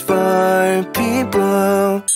Books 4 People.